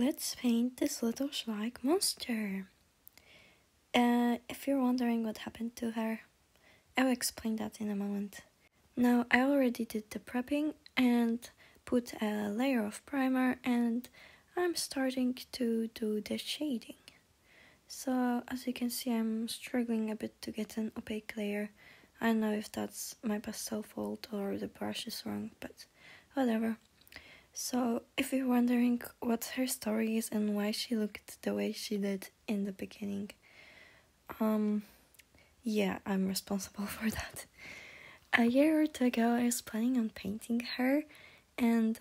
Let's paint this little Schleich monster. If you're wondering what happened to her, I'll explain that in a moment. Now, I already did the prepping and put a layer of primer, and I'm starting to do the shading. So, as you can see, I'm struggling a bit to get an opaque layer. I don't know if that's my pastel fault or the brush is wrong, but whatever. So, if you're wondering what her story is and why she looked the way she did in the beginning, yeah, I'm responsible for that. A year or two ago, I was planning on painting her, and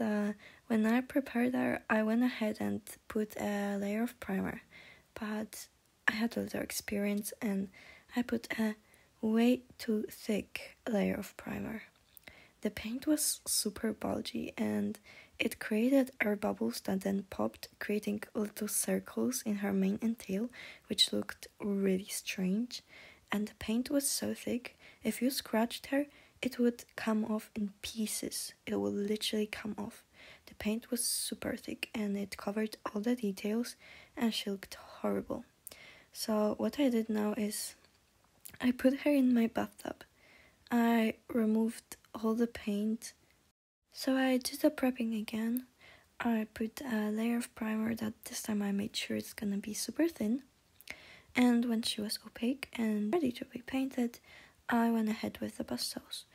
when I prepared her, I went ahead and put a layer of primer, but I had a little experience and I put a way too thick layer of primer. The paint was super bulgy and it created air bubbles that then popped, creating little circles in her mane and tail, which looked really strange. And the paint was so thick, if you scratched her, it would come off in pieces. It would literally come off. The paint was super thick and it covered all the details and she looked horrible. So what I did now is I put her in my bathtub. I removed all the paint. So I did the prepping again. I put a layer of primer that this time I made sure it's gonna be super thin. And when she was opaque and ready to be painted, I went ahead with the pastels.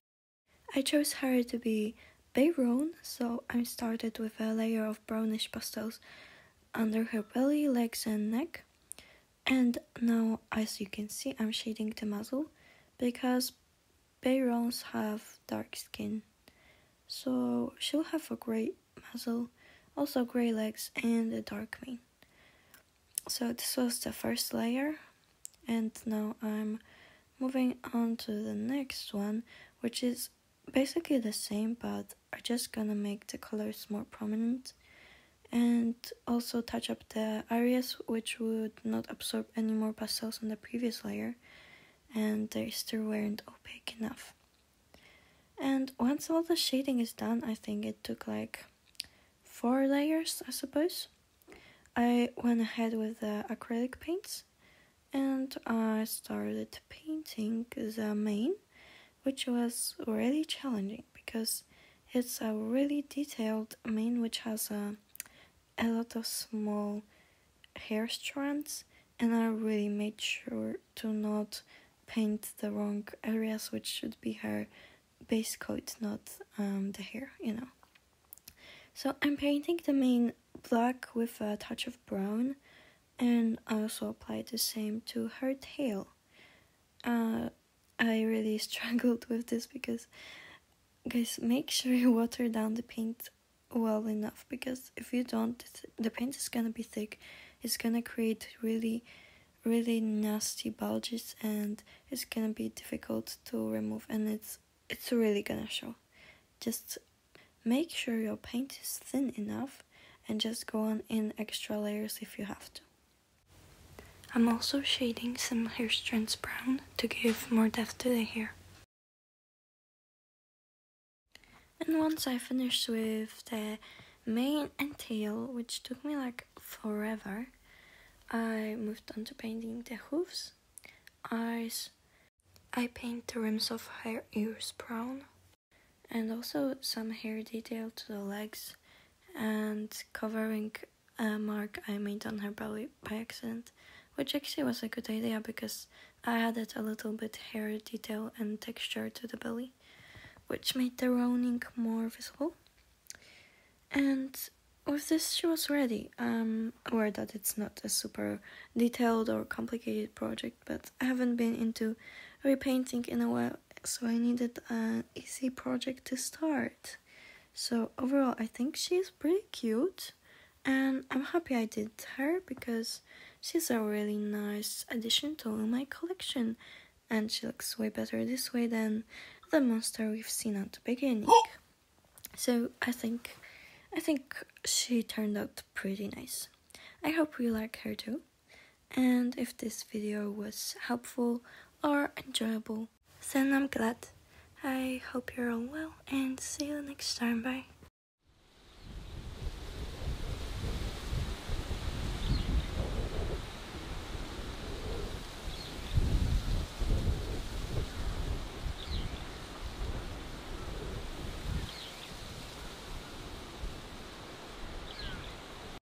I chose her to be Bayron, so I started with a layer of brownish pastels under her belly, legs and neck. And now, as you can see, I'm shading the muzzle because Bayrons have dark skin. So she'll have a grey muzzle, also grey legs and a dark mane. So this was the first layer, and now I'm moving on to the next one, which is basically the same, but I'm just gonna make the colors more prominent and also touch up the areas which would not absorb any more pastels on the previous layer and they still weren't opaque enough. And once all the shading is done, I think it took like 4 layers, I suppose. I went ahead with the acrylic paints and I started painting the mane, which was really challenging because it's a really detailed mane which has a lot of small hair strands, and I really made sure to not paint the wrong areas, which should be her base coat, not the hair, you know. So I'm painting the mane black with a touch of brown, and I also applied the same to her tail. I really struggled with this because, guys, make sure you water down the paint well enough, because if you don't, the paint is gonna be thick, it's gonna create really nasty bulges and it's gonna be difficult to remove, and it's really gonna show. Just make sure your paint is thin enough and just go on in extra layers if you have to. I'm also shading some hair strands brown to give more depth to the hair. And once I finished with the mane and tail, which took me like forever, I moved on to painting the hooves, eyes. I paint the rims of her ears brown, and also some hair detail to the legs, and covering a mark I made on her belly by accident, which actually was a good idea because I added a little bit hair detail and texture to the belly, which made the rounding more visible. And with this she was ready. I'm aware that it's not a super detailed or complicated project, but I haven't been into repainting in a while, so I needed an easy project to start. So overall I think she's pretty cute and I'm happy I did her because she's a really nice addition to my collection and she looks way better this way than the monster we've seen at the beginning. So I think she turned out pretty nice. I hope you like her too, and if this video was helpful or enjoyable, then I'm glad. I hope you're all well and see you next time. Bye.